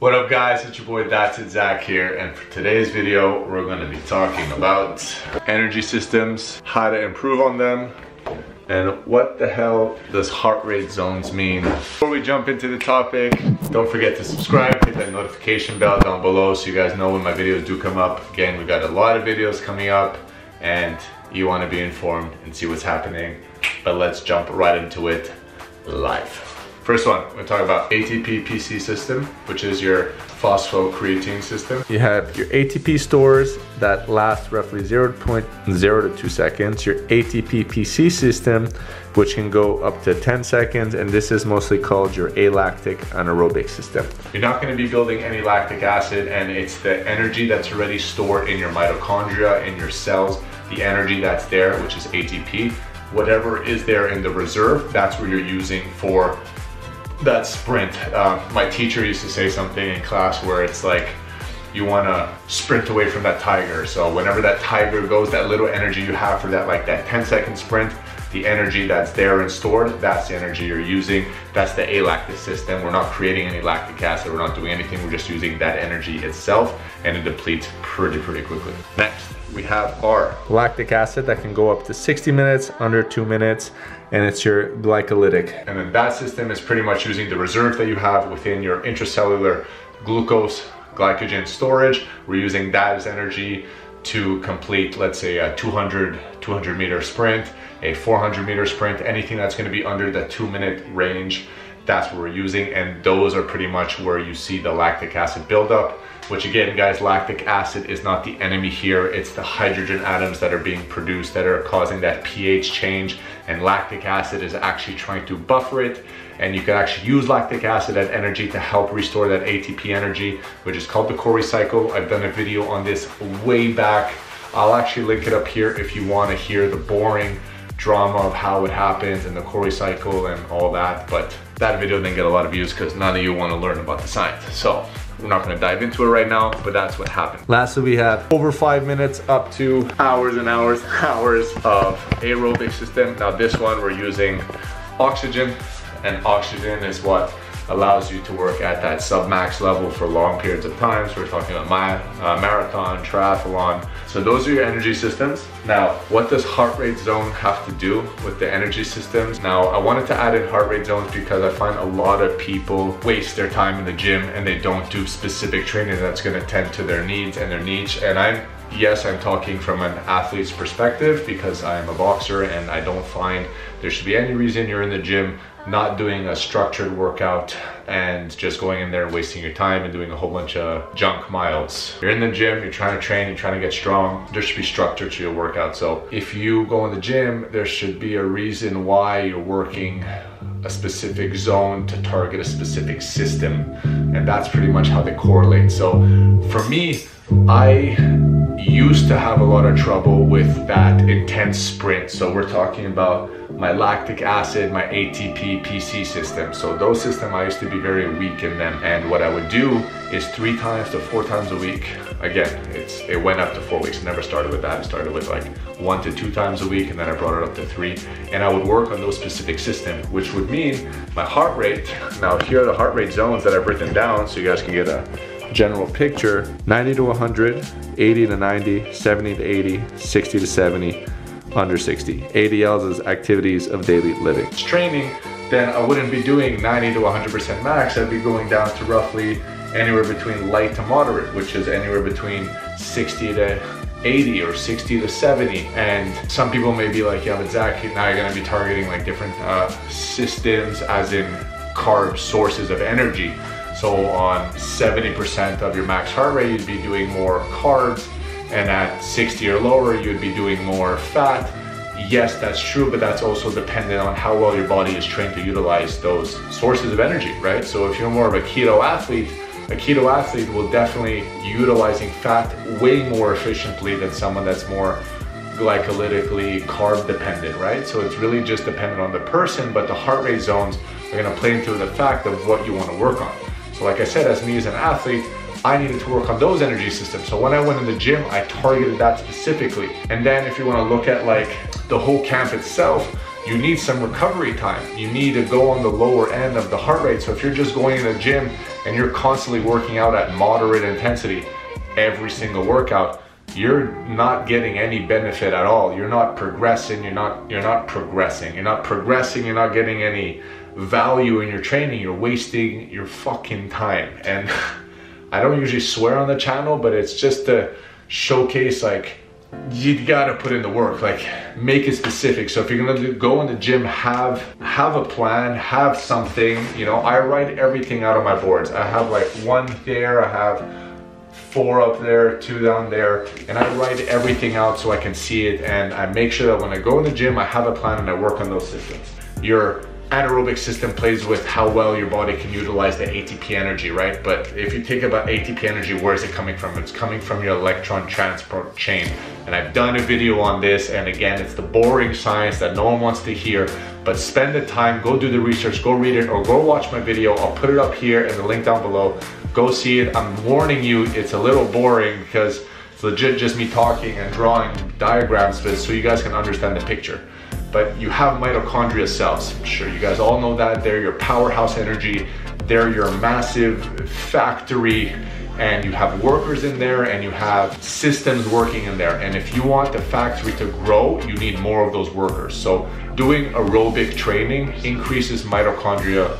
What up guys, it's your boy Dr. Zach here, and for today's video we're going to be talking about energy systems, how to improve on them, and what the hell does heart rate zones mean. Before we jump into the topic, don't forget to subscribe, hit that notification bell down below so you guys know when my videos do come up. Again, we got a lot of videos coming up and you want to be informed and see what's happening, but let's jump right into it live. First one, we're talking about ATP PC system, which is your phosphocreatine system. You have your ATP stores that last roughly 0.0 to 2 seconds, your ATP PC system, which can go up to 10 seconds, and this is mostly called your alactic anaerobic system. You're not going to be building any lactic acid, and it's the energy that's already stored in your mitochondria, in your cells, the energy that's there, which is ATP. Whatever is there in the reserve, that's what you're using for that sprint. My teacher used to say something in class where it's like you want to sprint away from that tiger. So whenever that tiger goes, that little energy you have for that, like that 10-second sprint, the energy that's there and stored, that's the energy you're using. That's the alactic system. We're not creating any lactic acid. We're not doing anything. We're just using that energy itself, and it depletes pretty quickly. Next, we have our lactic acid that can go up to 60 minutes, under 2 minutes, and it's your glycolytic. And then that system is pretty much using the reserve that you have within your intracellular glucose, glycogen storage. We're using that as energy to complete, let's say, a 200-meter sprint, a 400-meter sprint, anything that's going to be under the 2-minute range. That's what we're using, and those are pretty much where you see the lactic acid buildup, which again guys, lactic acid is not the enemy here. It's the hydrogen atoms that are being produced that are causing that pH change, and lactic acid is actually trying to buffer it, and you can actually use lactic acid as energy to help restore that ATP energy, which is called the Cori cycle. I've done a video on this way back. I'll actually link it up here if you want to hear the boring drama of how it happens and the Cori cycle and all that, but that video didn't get a lot of views because none of you want to learn about the science, so we're not going to dive into it right now, but that's what happened. Lastly, we have over 5 minutes up to hours and hours of aerobic system. Now this one, we're using oxygen, and oxygen is what allows you to work at that submax level for long periods of time. So we're talking about marathon, triathlon. So those are your energy systems. Now, what does heart rate zone have to do with the energy systems? Now, I wanted to add in heart rate zones because I find a lot of people waste their time in the gym and they don't do specific training that's gonna tend to their needs and their niche. And I'm talking from an athlete's perspective because I'm a boxer, and I don't find there should be any reason you're in the gym not doing a structured workout and just going in there and wasting your time and doing a whole bunch of junk miles. You're in the gym, you're trying to train, you're trying to get strong, there should be structure to your workout. So if you go in the gym, there should be a reason why you're working a specific zone to target a specific system. And that's pretty much how they correlate. So for me, I used to have a lot of trouble with that intense sprint. So we're talking about my lactic acid, my ATP PC system. So those systems, I used to be very weak in them. And what I would do is 3 times to 4 times a week. Again, it went up to 4 weeks. I never started with that. I started with like 1 to 2 times a week, and then I brought it up to 3. And I would work on those specific systems, which would mean my heart rate. Now here are the heart rate zones that I've written down so you guys can get a general picture: 90 to 100, 80 to 90, 70 to 80, 60 to 70, under 60. ADLs is activities of daily living. It's training, then I wouldn't be doing 90 to 100% max. I'd be going down to roughly anywhere between light to moderate, which is anywhere between 60 to 80 or 60 to 70. And some people may be like, yeah, but Zach, now you're gonna be targeting like different systems, as in carb sources of energy. So on 70% of your max heart rate, you'd be doing more carbs, and at 60 or lower, you'd be doing more fat. Yes, that's true, but that's also dependent on how well your body is trained to utilize those sources of energy, right? So if you're more of a keto athlete will definitely utilizing fat way more efficiently than someone that's more glycolytically carb dependent, right? So it's really just dependent on the person, but the heart rate zones are gonna play into the fact of what you wanna work on. So like I said, as me as an athlete, I needed to work on those energy systems. So when I went in the gym, I targeted that specifically. And then if you want to look at like the whole camp itself, you need some recovery time. You need to go on the lower end of the heart rate. So if you're just going in the gym and you're constantly working out at moderate intensity every single workout, you're not getting any benefit at all. You're not progressing, you're not getting any value in your training. You're wasting your fucking time. And I don't usually swear on the channel, but it's just to showcase, like, you gotta put in the work. Like, make it specific. So if you're gonna go in the gym, have a plan, have something. You know, I write everything out on my boards. I have like one there, I have 4 up there, 2 down there, and I write everything out so I can see it, and I make sure that when I go in the gym, I have a plan and I work on those systems. Your anaerobic system plays with how well your body can utilize the ATP energy, right? But if you think about ATP energy, where is it coming from? It's coming from your electron transport chain. And I've done a video on this, and again, it's the boring science that no one wants to hear, but spend the time, go do the research, go read it, or go watch my video. I'll put it up here and the link down below. Go see it. I'm warning you, it's a little boring because it's legit just me talking and drawing diagrams for this so you guys can understand the picture. But you have mitochondria cells. I'm sure you guys all know that. They're your powerhouse energy. They're your massive factory, and you have workers in there and you have systems working in there. And if you want the factory to grow, you need more of those workers. So doing aerobic training increases mitochondria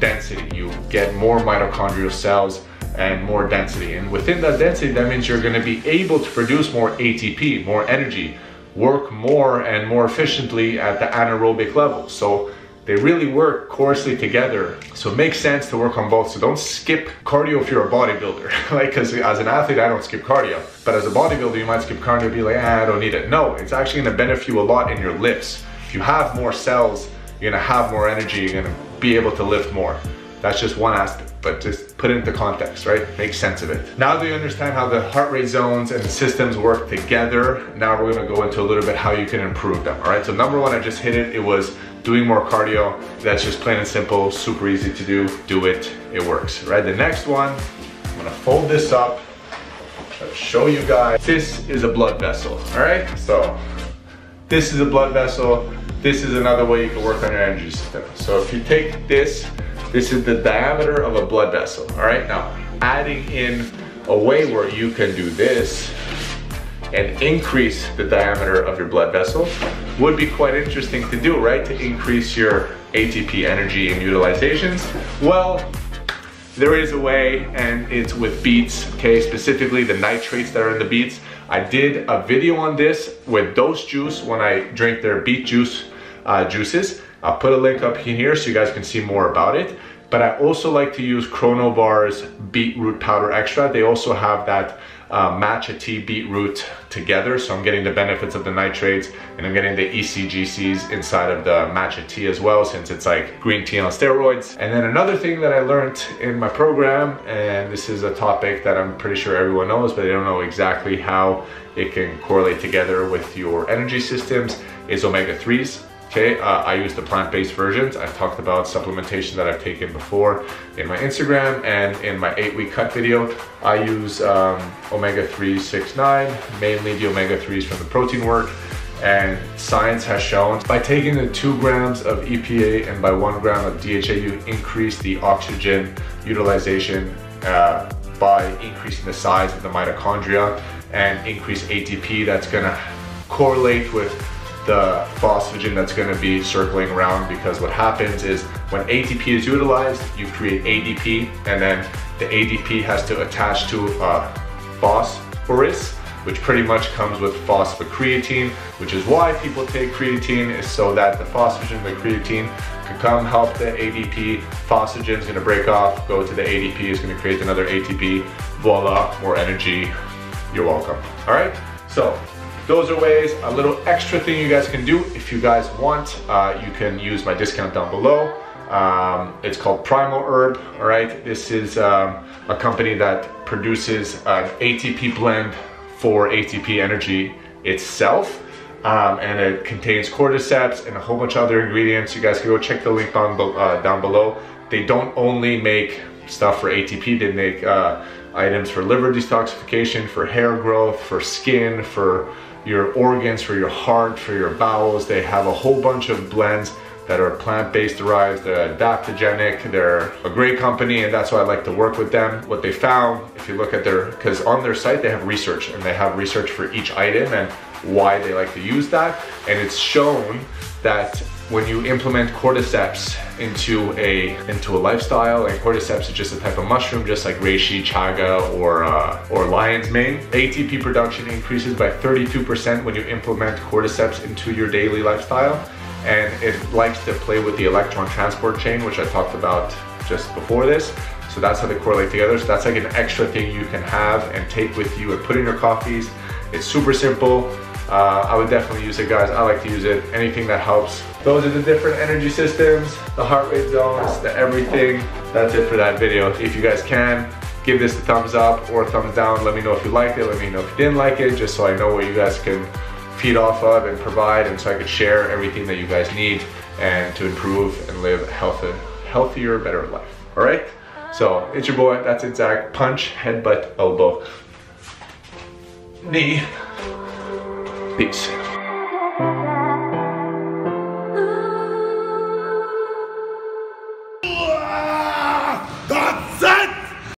density. You get more mitochondrial cells and more density. And within that density, that means you're going to be able to produce more ATP, more energy, work more and more efficiently at the anaerobic level. So they really work coarsely together. So it makes sense to work on both. So don't skip cardio if you're a bodybuilder. Like, cause as an athlete, I don't skip cardio, but as a bodybuilder, you might skip cardio and be like, I don't need it. No, it's actually going to benefit you a lot in your lifts. If you have more cells, you're going to have more energy. You're going to be able to lift more. That's just one aspect, but just put it into context, right? Make sense of it. Now that you understand how the heart rate zones and the systems work together, now we're gonna go into a little bit how you can improve them, all right? So number 1, I just hit it. It was doing more cardio. That's just plain and simple, super easy to do. Do it, it works, right? The next one, I'm gonna fold this up, I'll show you guys. This is a blood vessel, all right? So this is a blood vessel. This is another way you can work on your energy system. So if you take this, this is the diameter of a blood vessel, all right? Now, adding in a way where you can do this and increase the diameter of your blood vessel would be quite interesting to do, right? To increase your ATP energy and utilizations. Well, there is a way, and it's with beets, okay? Specifically the nitrates that are in the beets. I did a video on this with DOSE Juice when I drink their beet juice juices. I'll put a link up here so you guys can see more about it. But I also like to use ChronoBar's beetroot powder extra. They also have that matcha tea beetroot together. So I'm getting the benefits of the nitrates and I'm getting the ECGCs inside of the matcha tea as well, since it's like green tea on steroids. And then another thing that I learned in my program, and this is a topic that I'm pretty sure everyone knows, but they don't know exactly how it can correlate together with your energy systems, is omega-3s. Okay, I use the plant-based versions. I've talked about supplementation that I've taken before in my Instagram and in my 8-week cut video. I use omega-3, 6, 9, mainly the omega-3s from the protein work. And science has shown by taking the 2 grams of EPA and by 1 gram of DHA, you increase the oxygen utilization by increasing the size of the mitochondria and increase ATP. That's gonna correlate with the phosphagen that's going to be circling around, because what happens is when ATP is utilized, you create ADP, and then the ADP has to attach to phosphorus, which pretty much comes with phosphocreatine, which is why people take creatine, is so that the phosphagen, the creatine, can come help the ADP. Phosphagen is going to break off, go to the ADP, is going to create another ATP. Voila, more energy. You're welcome. All right, so those are ways. A little extra thing you guys can do if you guys want, you can use my discount down below. It's called Primal Herb, all right? This is a company that produces an ATP blend for ATP energy itself. And it contains cordyceps and a whole bunch of other ingredients. You guys can go check the link down below. They don't only make stuff for ATP, they make items for liver detoxification, for hair growth, for skin, for your organs, for your heart, for your bowels. They have a whole bunch of blends that are plant-based derived, they're adaptogenic, they're a great company, and that's why I like to work with them. What they found, if you look at their, because on their site they have research, and they have research for each item and why they like to use that, and it's shown that when you implement cordyceps into a lifestyle, and cordyceps is just a type of mushroom, just like reishi, chaga, or lion's mane, ATP production increases by 32% when you implement cordyceps into your daily lifestyle. And it likes to play with the electron transport chain, which I talked about just before this. So that's how they correlate together. So that's like an extra thing you can have and take with you and put in your coffees. It's super simple. I would definitely use it, guys. I like to use it. Anything that helps. Those are the different energy systems, the heart rate zones, the everything. That's it for that video. If you guys can, give this a thumbs up or a thumbs down. Let me know if you liked it. Let me know if you didn't like it, just so I know what you guys can feed off of and provide, and so I could share everything that you guys need and to improve and live a healthier, better life. All right? So it's your boy, that's it, Zach. Punch, headbutt, elbow, knee. Peace.